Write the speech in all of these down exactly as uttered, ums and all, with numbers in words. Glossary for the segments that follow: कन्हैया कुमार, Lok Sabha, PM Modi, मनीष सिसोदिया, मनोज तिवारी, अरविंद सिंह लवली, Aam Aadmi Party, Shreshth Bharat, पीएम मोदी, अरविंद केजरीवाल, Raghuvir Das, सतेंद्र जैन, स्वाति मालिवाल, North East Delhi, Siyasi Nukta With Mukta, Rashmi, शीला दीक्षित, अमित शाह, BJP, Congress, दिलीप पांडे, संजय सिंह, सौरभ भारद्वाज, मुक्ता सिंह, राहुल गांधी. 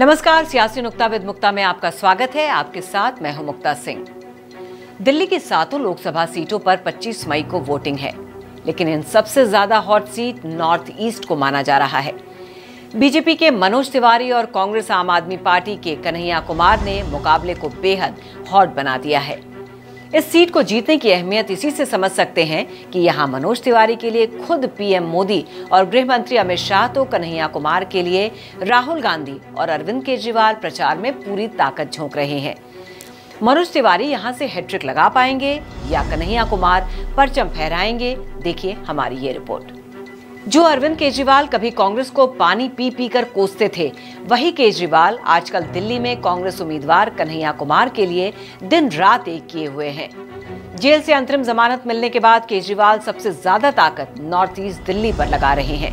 नमस्कार, सियासी नुक्ता विद मुक्ता में आपका स्वागत है। आपके साथ मैं हूं मुक्ता सिंह। दिल्ली की सातों लोकसभा सीटों पर पच्चीस मई को वोटिंग है, लेकिन इन सबसे ज्यादा हॉट सीट नॉर्थ ईस्ट को माना जा रहा है। बीजेपी के मनोज तिवारी और कांग्रेस आम आदमी पार्टी के कन्हैया कुमार ने मुकाबले को बेहद हॉट बना दिया है। इस सीट को जीतने की अहमियत इसी से समझ सकते हैं कि यहाँ मनोज तिवारी के लिए खुद पीएम मोदी और गृह मंत्री अमित शाह, तो कन्हैया कुमार के लिए राहुल गांधी और अरविंद केजरीवाल प्रचार में पूरी ताकत झोंक रहे हैं। मनोज तिवारी यहाँ से हैट्रिक लगा पाएंगे या कन्हैया कुमार परचम फहराएंगे, देखिए हमारी ये रिपोर्ट। जो अरविंद केजरीवाल कभी कांग्रेस को पानी पी पी कर कोसते थे, वही केजरीवाल आजकल दिल्ली में कांग्रेस उम्मीदवार कन्हैया कुमार के लिए दिन रात एक किए हुए हैं। जेल से अंतरिम जमानत मिलने के बाद केजरीवाल सबसे ज्यादा ताकत नॉर्थ ईस्ट दिल्ली पर लगा रहे हैं।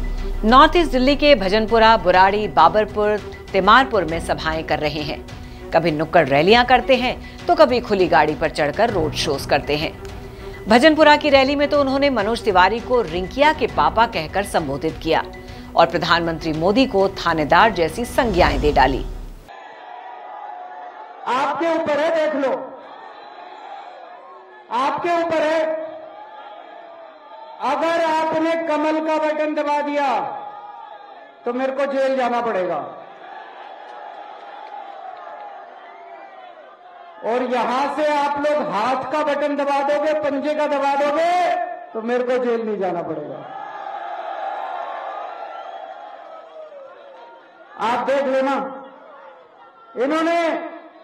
नॉर्थ ईस्ट दिल्ली के भजनपुरा, बुराड़ी, बाबरपुर, तिमारपुर में सभाएं कर रहे हैं। कभी नुक्कड़ रैलियां करते हैं तो कभी खुली गाड़ी पर चढ़कर रोड शोज करते हैं। भजनपुरा की रैली में तो उन्होंने मनोज तिवारी को रिंकिया के पापा कहकर संबोधित किया और प्रधानमंत्री मोदी को थानेदार जैसी संज्ञाएं दे डाली। आपके ऊपर है, देख लो, आपके ऊपर है। अगर आपने कमल का बटन दबा दिया तो मेरे को जेल जाना पड़ेगा। और यहां से आप लोग हाथ का बटन दबा दोगे, पंजे का दबा दोगे तो मेरे को जेल नहीं जाना पड़ेगा। आप देख लेना, इन्होंने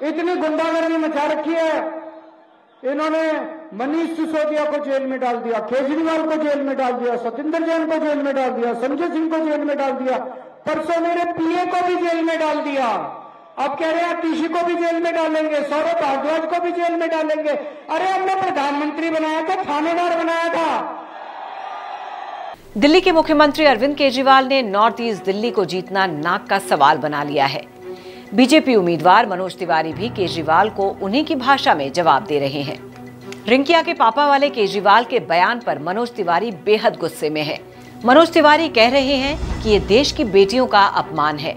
इतनी गुंडागर्दी मचा रखी है। इन्होंने मनीष सिसोदिया को जेल में डाल दिया, केजरीवाल को जेल में डाल दिया, सतेंद्र जैन को जेल में डाल दिया, संजय सिंह को जेल में डाल दिया, परसों मेरे पीए को भी जेल में डाल दिया। अब कह रहे हैं आतिशी को भी जेल में डालेंगे, सौरभ भारद्वाज को भी जेल में डालेंगे। अरे हमने प्रधानमंत्री बनाया था, थानेदार बनाया था। दिल्ली के मुख्यमंत्री अरविंद केजरीवाल ने नॉर्थ ईस्ट दिल्ली को जीतना नाक का सवाल बना लिया है। बीजेपी उम्मीदवार मनोज तिवारी भी केजरीवाल को उन्हीं की भाषा में जवाब दे रहे हैं। रिंकिया के पापा वाले केजरीवाल के बयान पर मनोज तिवारी बेहद गुस्से में है। मनोज तिवारी कह रहे हैं कि ये देश की बेटियों का अपमान है।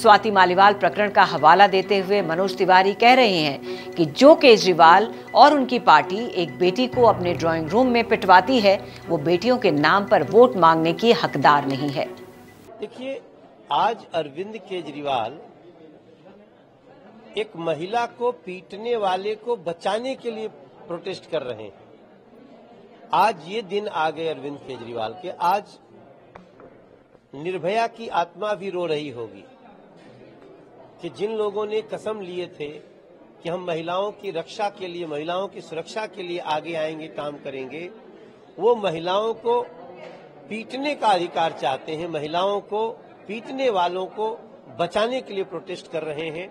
स्वाति मालिवाल प्रकरण का हवाला देते हुए मनोज तिवारी कह रहे हैं कि जो केजरीवाल और उनकी पार्टी एक बेटी को अपने ड्राइंग रूम में पिटवाती है, वो बेटियों के नाम पर वोट मांगने की हकदार नहीं है। देखिए, आज अरविंद केजरीवाल एक महिला को पीटने वाले को बचाने के लिए प्रोटेस्ट कर रहे हैं। आज ये दिन आ गए अरविंद केजरीवाल के। आज निर्भया की आत्मा भी रो रही होगी कि जिन लोगों ने कसम लिए थे कि हम महिलाओं की रक्षा के लिए, महिलाओं की सुरक्षा के लिए आगे आएंगे, काम करेंगे, वो महिलाओं को पीटने का अधिकार चाहते हैं, महिलाओं को पीटने वालों को बचाने के लिए प्रोटेस्ट कर रहे हैं।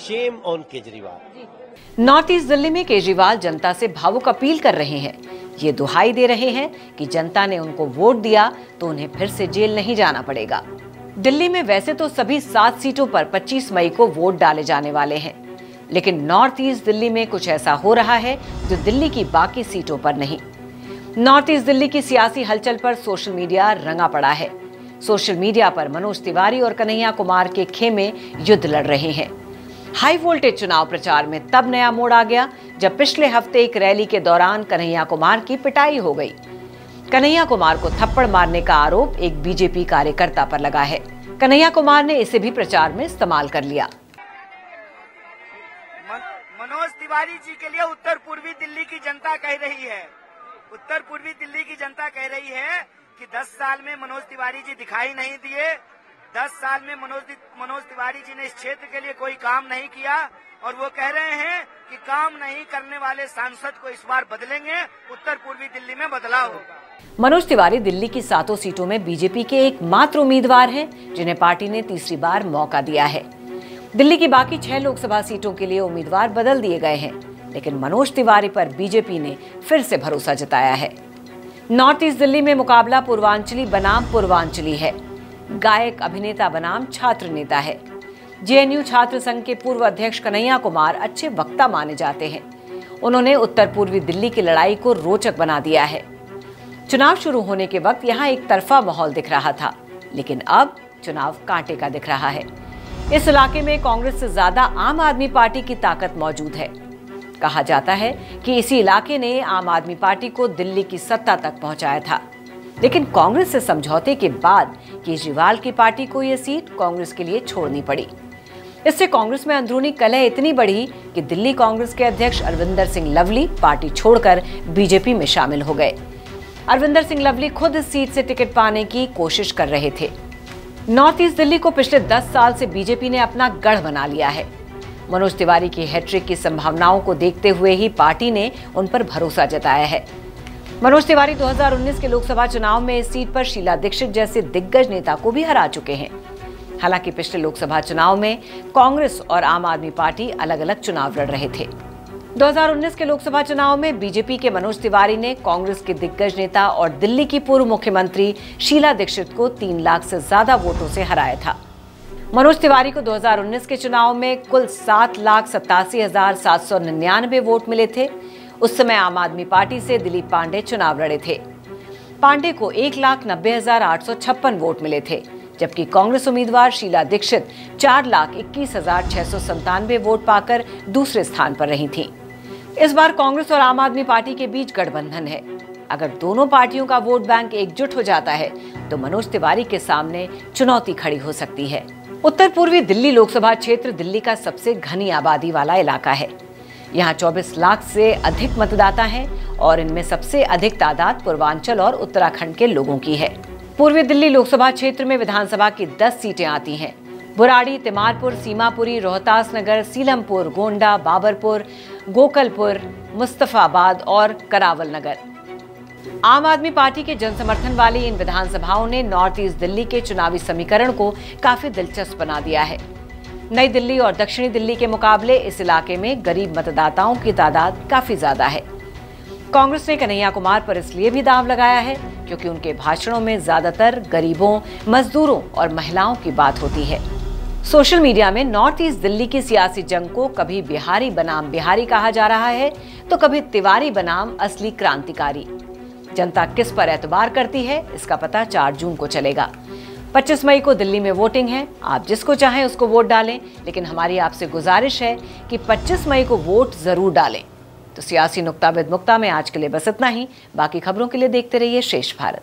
Shame on Kejriwal. North east Delhi में केजरीवाल जनता से भावुक अपील कर रहे हैं। ये दुहाई दे रहे हैं कि जनता ने उनको वोट दिया तो उन्हें फिर से जेल नहीं जाना पड़ेगा। दिल्ली में वैसे तो सभी सात सीटों पर पच्चीस मई को वोट डाले जाने वाले हैं, लेकिन नॉर्थ ईस्ट दिल्ली में कुछ ऐसा हो रहा है जो दिल्ली की बाकी सीटों पर नहीं। नॉर्थ ईस्ट दिल्ली की सियासी हलचल पर सोशल मीडिया रंगा पड़ा है। सोशल मीडिया पर मनोज तिवारी और कन्हैया कुमार के खेमे युद्ध लड़ रहे हैं। हाई वोल्टेज चुनाव प्रचार में तब नया मोड़ आ गया जब पिछले हफ्ते एक रैली के दौरान कन्हैया कुमार की पिटाई हो गई। कन्हैया कुमार को थप्पड़ मारने का आरोप एक बीजेपी कार्यकर्ता पर लगा है। कन्हैया कुमार ने इसे भी प्रचार में इस्तेमाल कर लिया। मन, मनोज तिवारी जी के लिए उत्तर पूर्वी दिल्ली की जनता कह रही है, उत्तर पूर्वी दिल्ली की जनता कह रही है कि दस साल में मनोज तिवारी जी दिखाई नहीं दिए, दस साल में मनोज मनोज तिवारी जी ने इस क्षेत्र के लिए कोई काम नहीं किया। और वो कह रहे हैं कि काम नहीं करने वाले सांसद को इस बार बदलेंगे, उत्तर पूर्वी दिल्ली में बदलाव होगा। मनोज तिवारी दिल्ली की सातों सीटों में बीजेपी के एकमात्र उम्मीदवार हैं जिन्हें पार्टी ने तीसरी बार मौका दिया है। दिल्ली की बाकी छह लोकसभा सीटों के लिए उम्मीदवार बदल दिए गए हैं, लेकिन मनोज तिवारी पर बीजेपी ने फिर से भरोसा जताया है। नॉर्थ ईस्ट दिल्ली में मुकाबला पूर्वांचली बनाम पूर्वांचली है, गायक अभिनेता बनाम छात्र नेता है। जेएनयू छात्र संघ के पूर्व अध्यक्ष कन्हैया कुमार अच्छे वक्ता माने जाते हैं। उन्होंने उत्तर पूर्वी दिल्ली की लड़ाई को रोचक बना दिया है। चुनाव शुरू होने के वक्त यहाँ एक तरफा माहौल दिख रहा था, लेकिन अब चुनाव कांटे का दिख रहा है। इस इलाके में कांग्रेस से ज्यादा आम आदमी पार्टी की ताकत मौजूद है। कहा जाता है कि इसी इलाके ने आम आदमी पार्टी को दिल्ली की सत्ता तक पहुंचाया था, लेकिन कांग्रेस से समझौते के बाद केजरीवाल की पार्टी को यह सीट कांग्रेस के लिए छोड़नी पड़ी। इससे कांग्रेस में अंदरूनी कलह इतनी बढ़ी कि दिल्ली कांग्रेस के अध्यक्ष अरविंद सिंह लवली पार्टी छोड़कर बीजेपी में शामिल हो गए। अरविंद सिंह लवली खुद इस सीट से टिकट पाने की कोशिश कर रहे थे। नॉर्थ ईस्ट दिल्ली को पिछले दस साल से बीजेपी ने अपना गढ़ बना लिया है। मनोज तिवारी की हैट्रिक की संभावनाओं को देखते हुए ही पार्टी ने उन पर भरोसा जताया है। मनोज तिवारी दो हज़ार उन्नीस के लोकसभा चुनाव में इस सीट पर शीला दीक्षित जैसे दिग्गज नेता को भी हरा चुके हैं। हालांकि पिछले लोकसभा चुनाव में कांग्रेस और आम आदमी पार्टी अलग अलग चुनाव लड़ रहे थे। दो हज़ार उन्नीस के लोकसभा चुनाव में बीजेपी के मनोज तिवारी ने कांग्रेस के दिग्गज नेता और दिल्ली की पूर्व मुख्यमंत्री शीला दीक्षित को तीन लाख से ज्यादा वोटों से हराया था। मनोज तिवारी को दो हज़ार उन्नीस के चुनाव में कुल सात लाख सतासी हजार सात सौ निन्यानवे वोट मिले थे। उस समय आम आदमी पार्टी से दिलीप पांडे चुनाव लड़े थे। पांडे को एक लाख नब्बे हजार आठ सौ छप्पन वोट मिले थे, जबकि कांग्रेस उम्मीदवार शीला दीक्षित चार लाख इक्कीस हजार छह सौ संतानवे वोट पाकर दूसरे स्थान पर रही थीं। इस बार कांग्रेस और आम आदमी पार्टी के बीच गठबंधन है। अगर दोनों पार्टियों का वोट बैंक एकजुट हो जाता है तो मनोज तिवारी के सामने चुनौती खड़ी हो सकती है। उत्तर पूर्वी दिल्ली लोकसभा क्षेत्र दिल्ली का सबसे घनी आबादी वाला इलाका है। यहाँ चौबीस लाख से अधिक मतदाता हैं और इनमें सबसे अधिक तादाद पूर्वांचल और उत्तराखंड के लोगों की है। पूर्वी दिल्ली लोकसभा क्षेत्र में विधानसभा की दस सीटें आती हैं। बुराड़ी, तिमारपुर, सीमापुरी, रोहतास नगर, सीलमपुर, गोंडा, बाबरपुर, गोकलपुर, मुस्तफाबाद और करावल नगर। आम आदमी पार्टी के जनसमर्थन वाली इन विधानसभाओं ने नॉर्थ ईस्ट दिल्ली के चुनावी समीकरण को काफी दिलचस्प बना दिया है। नई दिल्ली और दक्षिणी दिल्ली के मुकाबले इस इलाके में गरीब मतदाताओं की तादाद काफी ज्यादा है। कांग्रेस ने कन्हैया कुमार पर इसलिए भी दांव लगाया है क्योंकि उनके भाषणों में ज्यादातर गरीबों, मजदूरों और महिलाओं की बात होती है। सोशल मीडिया में नॉर्थ ईस्ट दिल्ली की सियासी जंग को कभी बिहारी बनाम बिहारी कहा जा रहा है तो कभी तिवारी बनाम असली क्रांतिकारी। जनता किस पर एतबार करती है, इसका पता चार जून को चलेगा। पच्चीस मई को दिल्ली में वोटिंग है। आप जिसको चाहें उसको वोट डालें, लेकिन हमारी आपसे गुजारिश है कि पच्चीस मई को वोट जरूर डालें। तो सियासी नुक्ताविद मुक्ता में आज के लिए बस इतना ही। बाकी खबरों के लिए देखते रहिए श्रेष्ठ भारत।